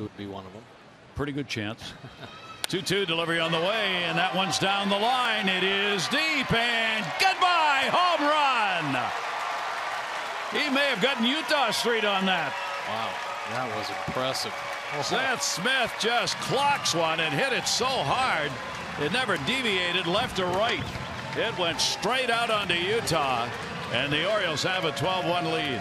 would be one of them. Pretty good chance. 2-2 delivery on the way, and that one's down the line. It is deep, and goodbye, home run. He may have gotten Utah Street on that. Wow, that was impressive. Seth Smith just clocks one and hit it so hard it never deviated left or right. It went straight out onto Utah, and the Orioles have a 12-1 lead.